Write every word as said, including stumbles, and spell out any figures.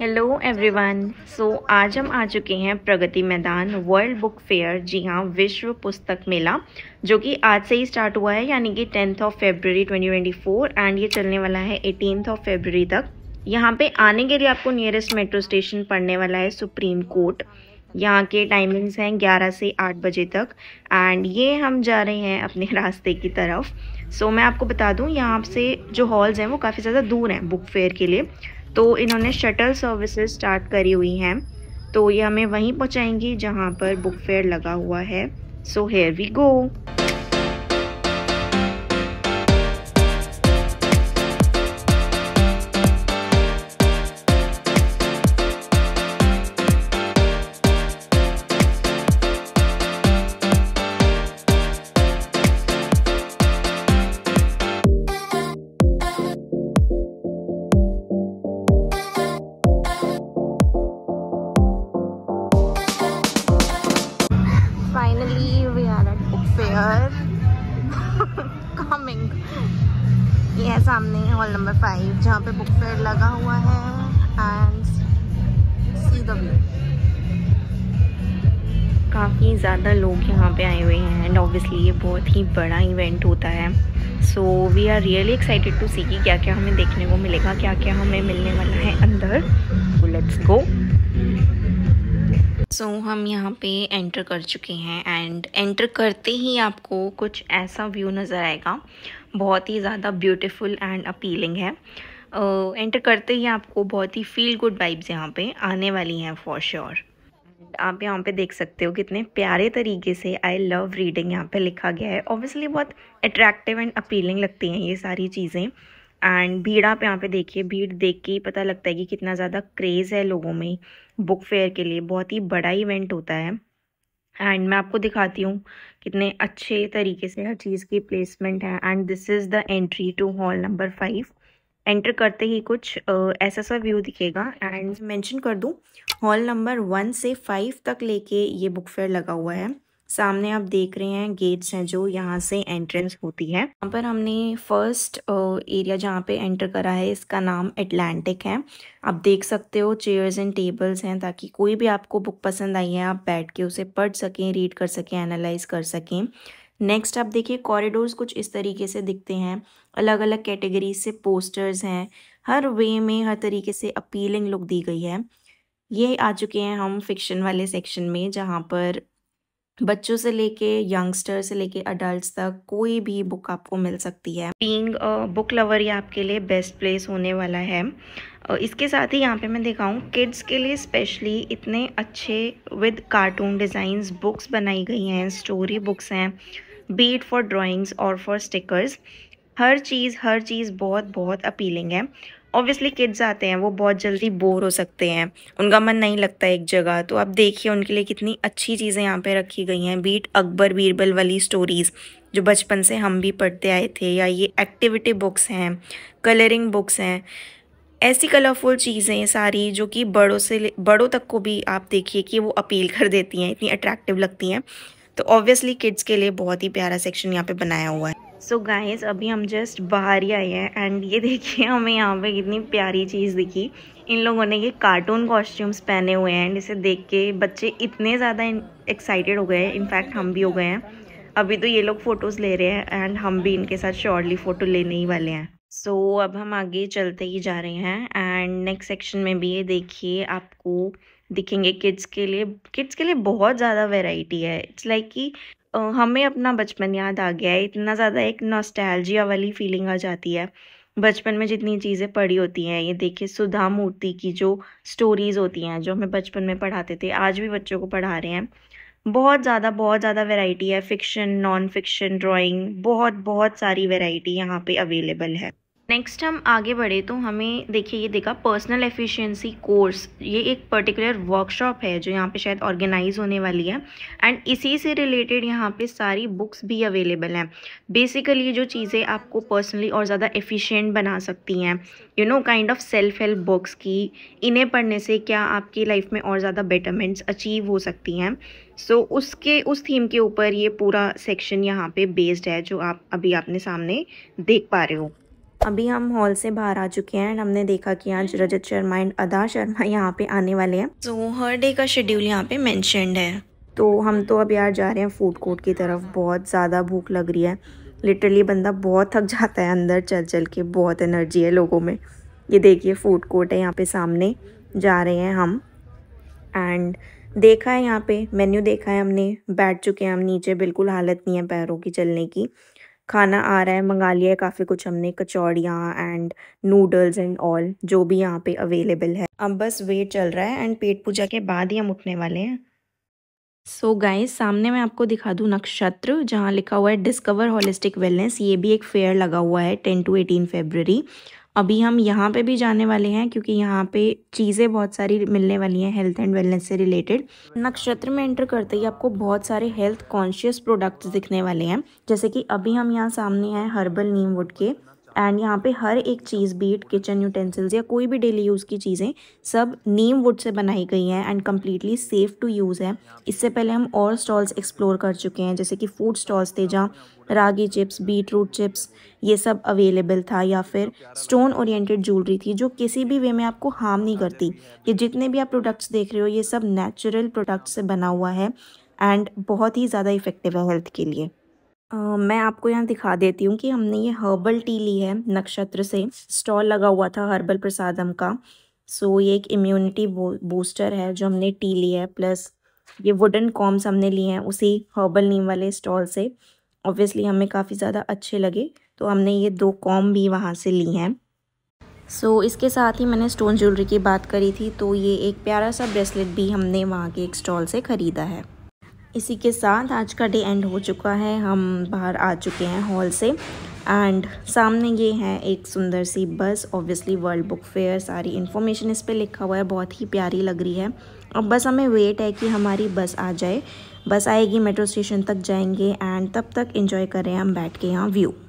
Hello everyone, सो आज हम आ चुके हैं Pragati Maidan world book fair. जी हाँ, विश्व पुस्तक मेला जो कि आज से ही स्टार्ट हुआ है, यानी कि tenth of February twenty twenty four, and ये चलने वाला है एटीन्थ ऑफ फरवरी तक। यहाँ पे आने के लिए आपको नियरेस्ट मेट्रो स्टेशन पड़ने वाला है सुप्रीम कोर्ट। यहाँ के टाइमिंग्स हैं ग्यारह से आठ बजे तक, एंड ये हम जा रहे हैं अपने रास्ते की तरफ। सो so, मैं आपको बता दूँ, यहाँ से जो हॉल्स हैं वो काफ़ी ज़्यादा दूर हैं बुक फेयर के लिए, तो इन्होंने शटल सर्विसेज स्टार्ट करी हुई हैं, तो ये हमें वहीं पहुँचाएंगी जहाँ पर बुक फेयर लगा हुआ है। So here we go. ये है सामने हॉल नंबर फाइव जहाँ पे बुक फेयर लगा हुआ है, एंड सी द व्यू। काफ़ी ज़्यादा लोग यहाँ पे आए हुए हैं, एंड ऑब्वियसली ये बहुत ही बड़ा इवेंट होता है। So we are really excited to see कि क्या क्या हमें देखने को मिलेगा, क्या क्या हमें मिलने वाला है अंदर। So let's go. So so, हम यहाँ पे एंटर कर चुके हैं, एंड एंटर करते ही आपको कुछ ऐसा व्यू नज़र आएगा, बहुत ही ज़्यादा ब्यूटीफुल एंड अपीलिंग है। एंटर uh, करते ही आपको बहुत ही फील गुड वाइब्स यहाँ पे आने वाली हैं फॉर श्योर। आप यहाँ पे देख सकते हो कितने प्यारे तरीके से आई लव रीडिंग यहाँ पे लिखा गया है। ऑब्वियसली बहुत अट्रैक्टिव एंड अपीलिंग लगती हैं ये सारी चीज़ें। एंड भीड़ आप यहाँ पे देखिए, भीड़ देख के ही पता लगता है कि कितना ज़्यादा क्रेज़ है लोगों में बुक फेयर के लिए। बहुत ही बड़ा इवेंट होता है, एंड मैं आपको दिखाती हूँ कितने अच्छे तरीके से हर चीज़ की प्लेसमेंट है। And this is the entry to hall number five. Enter करते ही कुछ आ, ऐसा सा व्यू दिखेगा। एंड मेंशन कर दूँ, हॉल नंबर वन से फाइव तक लेके ये बुक फेयर लगा हुआ है। सामने आप देख रहे हैं गेट्स हैं जो यहाँ से एंट्रेंस होती है। यहाँ पर हमने फर्स्ट एरिया जहाँ पे एंटर करा है, इसका नाम एटलांटिक है। आप देख सकते हो चेयर्स एंड टेबल्स हैं ताकि कोई भी आपको बुक पसंद आई है आप बैठ के उसे पढ़ सकें, रीड कर सकें, एनालाइज कर सकें। नेक्स्ट आप देखिए कॉरिडोर्स कुछ इस तरीके से दिखते हैं, अलग अलग कैटेगरी से पोस्टर्स हैं, हर वे में हर तरीके से अपीलिंग लुक दी गई है। ये आ चुके हैं हम फिक्शन वाले सेक्शन में, जहाँ पर बच्चों से लेके यंगस्टर से लेके अडल्ट्स तक कोई भी बुक आपको मिल सकती है। बीइंग बुक लवर ये आपके लिए बेस्ट प्लेस होने वाला है। इसके साथ ही यहाँ पे मैं दिखाऊँ, किड्स के लिए स्पेशली इतने अच्छे विद कार्टून डिज़ाइंस बुक्स बनाई गई हैं, स्टोरी बुक्स हैं, बीट फॉर ड्राइंग्स और फॉर स्टिकर्स। हर चीज़ हर चीज़ बहुत बहुत अपीलिंग है। ऑब्वियसली किड्स आते हैं, वो बहुत जल्दी बोर हो सकते हैं, उनका मन नहीं लगता एक जगह, तो आप देखिए उनके लिए कितनी अच्छी चीज़ें यहाँ पे रखी गई हैं। बीट अकबर बीरबल वाली स्टोरीज़ जो बचपन से हम भी पढ़ते आए थे, या ये एक्टिविटी बुक्स हैं, कलरिंग बुक्स हैं, ऐसी कलरफुल चीज़ें सारी जो कि बड़ों से बड़ों तक को भी आप देखिए कि वो अपील कर देती हैं, इतनी अट्रैक्टिव लगती हैं। तो ऑब्वियसली किड्स के लिए बहुत ही प्यारा सेक्शन यहाँ पे बनाया हुआ है। सो so गाइस, अभी हम जस्ट बाहर ही आए हैं, एंड ये देखिए हमें यहाँ पे कितनी प्यारी चीज़ दिखी। इन लोगों ने ये कार्टून कॉस्ट्यूम्स पहने हुए हैं, एंड इसे देख के बच्चे इतने ज़्यादा एक्साइटेड हो गए हैं, इनफैक्ट हम भी हो गए हैं। अभी तो ये लोग फ़ोटोज़ ले रहे हैं, एंड हम भी इनके साथ श्योरली फ़ोटो लेने ही वाले हैं। सो so, अब हम आगे चलते ही जा रहे हैं, एंड नेक्स्ट सेक्शन में भी ये देखिए आपको दिखेंगे किड्स के लिए। किड्स के लिए बहुत ज़्यादा वेराइटी है। इट्स लाइक कि हमें अपना बचपन याद आ गया है, इतना ज़्यादा एक नॉस्टैल्जिया वाली फीलिंग आ जाती है। बचपन में जितनी चीज़ें पढ़ी होती हैं, ये देखिए सुधा मूर्ति की जो स्टोरीज़ होती हैं जो हमें बचपन में पढ़ाते थे, आज भी बच्चों को पढ़ा रहे हैं। बहुत ज़्यादा बहुत ज़्यादा वेराइटी है, फ़िक्शन, नॉन फिक्शन, ड्राइंग, बहुत बहुत सारी वेराइटी यहाँ पे अवेलेबल है। नेक्स्ट हम आगे बढ़े तो हमें देखिए ये देखा पर्सनल एफिशिएंसी कोर्स। ये एक पर्टिकुलर वर्कशॉप है जो यहाँ पे शायद ऑर्गेनाइज होने वाली है, एंड इसी से रिलेटेड यहाँ पे सारी बुक्स भी अवेलेबल हैं। बेसिकली जो चीज़ें आपको पर्सनली और ज़्यादा एफिशिएंट बना सकती हैं, you know kind of self help books की, इन्हें पढ़ने से क्या आपकी लाइफ में और ज़्यादा बेटरमेंट्स अचीव हो सकती हैं। सो so, उसके उस थीम के ऊपर ये पूरा सेक्शन यहाँ पे बेस्ड है जो आप अभी आपने सामने देख पा रहे हो। अभी हम हॉल से बाहर आ चुके हैं एंड हमने देखा कि आज रजत शर्मा एंड अदशा शर्मा यहाँ पे आने वाले हैं। सो so, हर डे का शेड्यूल यहाँ पे मेंशन्ड है। तो हम तो अब यार जा रहे हैं फूड कोर्ट की तरफ, बहुत ज़्यादा भूख लग रही है। लिटरली बंदा बहुत थक जाता है अंदर चल चल के, बहुत एनर्जी है लोगों में। ये देखिए फूड कोर्ट है यहाँ पे सामने, जा रहे हैं हम। एंड देखा है यहाँ पे मेन्यू, देखा है हमने, बैठ चुके हैं हम नीचे, बिल्कुल हालत नहीं है पैरों की चलने की। खाना आ रहा है, मंगा लिया है काफ़ी कुछ हमने, कचौड़ियाँ एंड नूडल्स एंड ऑल जो भी यहाँ पे अवेलेबल है। अब बस वेट चल रहा है एंड पेट पूजा के बाद ही हम उठने वाले हैं। सो so गाइस, सामने मैं आपको दिखा दूँ नक्षत्र, जहाँ लिखा हुआ है डिस्कवर होलिस्टिक वेलनेस। ये भी एक फेयर लगा हुआ है टेन टू एटीन फरवरी। अभी हम यहाँ पे भी जाने वाले हैं क्योंकि यहाँ पे चीज़ें बहुत सारी मिलने वाली हैं हेल्थ एंड वेलनेस से रिलेटेड। नक्षत्र में एंटर करते ही आपको बहुत सारे हेल्थ कॉन्शियस प्रोडक्ट्स दिखने वाले हैं, जैसे कि अभी हम यहाँ सामने हैं हर्बल नीम वुड के। एंड यहाँ पे हर एक चीज़, बीट किचन यूटेंसिल्स या कोई भी डेली यूज़ की चीज़ें, सब नीम वुड से बनाई गई हैं and completely safe to use है। इससे पहले हम और स्टॉल्स एक्सप्लोर कर चुके हैं, जैसे कि फूड स्टॉल्स थे जहाँ ragi chips, beet root chips, ये सब अवेलेबल था, या फिर स्टोन ओरिएंटेड ज्वेलरी थी जो किसी भी वे में आपको हार्म नहीं करती। ये जितने भी आप प्रोडक्ट्स देख रहे हो ये सब नेचुरल प्रोडक्ट्स से बना हुआ है एंड बहुत ही ज़्यादा इफ़ेक्टिव है हेल्थ के लिए। Uh, मैं आपको यहाँ दिखा देती हूँ कि हमने ये हर्बल टी ली है नक्षत्र से। स्टॉल लगा हुआ था हर्बल प्रसादम का। सो so, ये एक इम्यूनिटी बो, बूस्टर है जो हमने टी ली है, प्लस ये वुडन कॉम्स हमने लिए हैं उसी हर्बल नीम वाले स्टॉल से। ऑब्वियसली हमें काफ़ी ज़्यादा अच्छे लगे तो हमने ये दो कॉम भी वहाँ से ली हैं। सो so, इसके साथ ही मैंने स्टोन ज्वेलरी की बात करी थी, तो ये एक प्यारा सा ब्रेसलेट भी हमने वहाँ के एक स्टॉल से ख़रीदा है। इसी के साथ आज का डे एंड हो चुका है। हम बाहर आ चुके हैं हॉल से एंड सामने ये है एक सुंदर सी bus, obviously world book fair, सारी इन्फॉर्मेशन इस पे लिखा हुआ है, बहुत ही प्यारी लग रही है। अब बस हमें वेट है कि हमारी बस आ जाए। बस आएगी, मेट्रो स्टेशन तक जाएंगे एंड तब तक एंजॉय करें हम बैठ के यहाँ व्यू।